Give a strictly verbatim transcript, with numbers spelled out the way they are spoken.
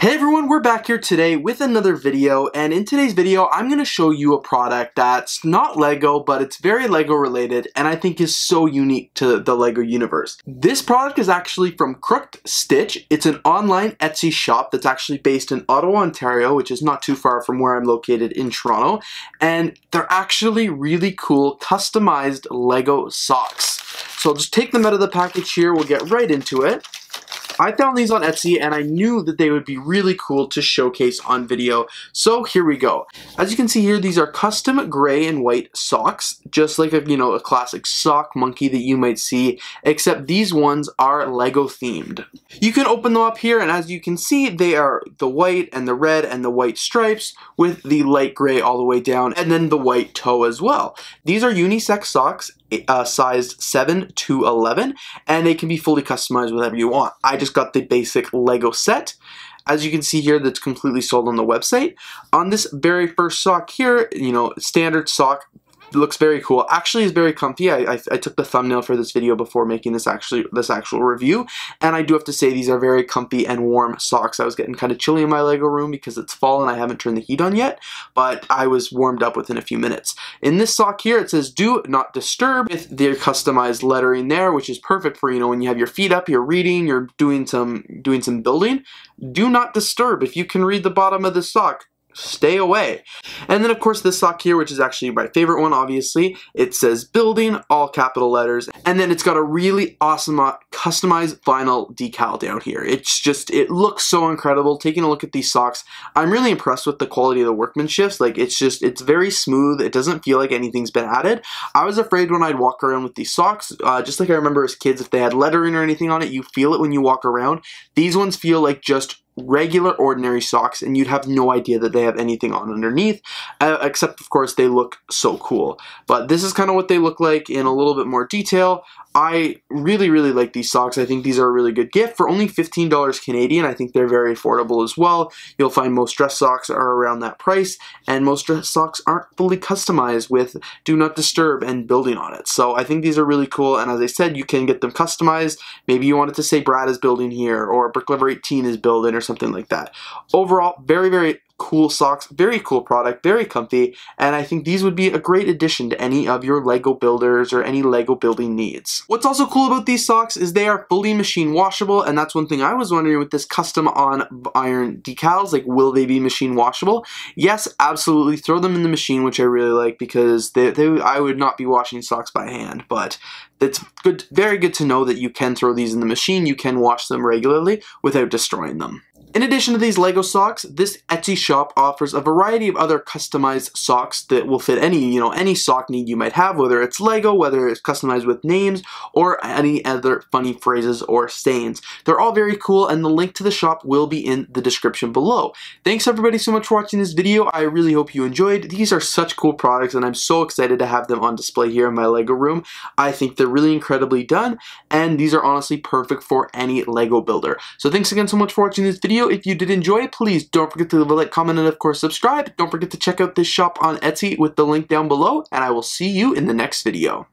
Hey everyone, we're back here today with another video, and in today's video I'm going to show you a product that's not LEGO, but it's very LEGO related and I think is so unique to the LEGO universe. This product is actually from Krooked Stitch. It's an online Etsy shop that's actually based in Ottawa, Ontario, which is not too far from where I'm located in Toronto, and they're actually really cool customized LEGO socks. So I'll just take them out of the package here, we'll get right into it. I found these on Etsy and I knew that they would be really cool to showcase on video, so here we go. As you can see here, these are custom gray and white socks, just like a, you know, a classic sock monkey that you might see, except these ones are LEGO themed. You can open them up here and as you can see, they are the white and the red and the white stripes with the light gray all the way down and then the white toe as well. These are unisex socks. Uh, sized seven to eleven, and they can be fully customized whatever you want. I just got the basic LEGO set. As you can see here, that's completely sold on the website. On this very first sock here, you know, standard sock, looks very cool. Actually, is very comfy. I, I, I took the thumbnail for this video before making this actually this actual review, and I do have to say these are very comfy and warm socks. I was getting kind of chilly in my LEGO room because it's fall and I haven't turned the heat on yet, but I was warmed up within a few minutes. In this sock here, it says "Do Not Disturb" with their customized lettering there, which is perfect for, you know, when you have your feet up, you're reading, you're doing some doing some building. Do not disturb. If you can read the bottom of the sock, stay away. And then of course this sock here, which is actually my favorite one, obviously, it says building, all capital letters, and then it's got a really awesome uh, customized vinyl decal down here. It's just, it looks so incredible. Taking a look at these socks, I'm really impressed with the quality of the workmanship. Like, it's just, it's very smooth. It doesn't feel like anything's been added. I was afraid when I'd walk around with these socks, uh, just like I remember as kids, if they had lettering or anything on it, you feel it when you walk around. These ones feel like just regular ordinary socks and you'd have no idea that they have anything on underneath, uh, except of course they look so cool. But this is kind of what they look like in a little bit more detail. I really really like these socks. I think these are a really good gift for only fifteen dollars Canadian. I think they're very affordable as well. You'll find most dress socks are around that price, and most dress socks aren't fully customized with Do Not Disturb and building on it. So I think these are really cool, and as I said, you can get them customized. Maybe you wanted to say Brad is building here, or BrickLover eighteen is building, or something like that. Overall, very, very cool socks, very cool product, very comfy, and I think these would be a great addition to any of your LEGO builders or any LEGO building needs. What's also cool about these socks is they are fully machine washable, and that's one thing I was wondering with this custom on iron decals, like, will they be machine washable? Yes, absolutely. Throw them in the machine, which I really like, because they, they, I would not be washing socks by hand, but it's good, very good to know that you can throw these in the machine, you can wash them regularly without destroying them. In addition to these LEGO socks, this Etsy shop offers a variety of other customized socks that will fit any, you know, any sock need you might have, whether it's LEGO, whether it's customized with names, or any other funny phrases or sayings. They're all very cool, and the link to the shop will be in the description below. Thanks everybody so much for watching this video. I really hope you enjoyed. These are such cool products, and I'm so excited to have them on display here in my LEGO room. I think they're really incredibly done, and these are honestly perfect for any LEGO builder. So thanks again so much for watching this video. If you did enjoy, please don't forget to leave a like, comment, and of course subscribe. Don't forget to check out this shop on Etsy with the link down below, and I will see you in the next video.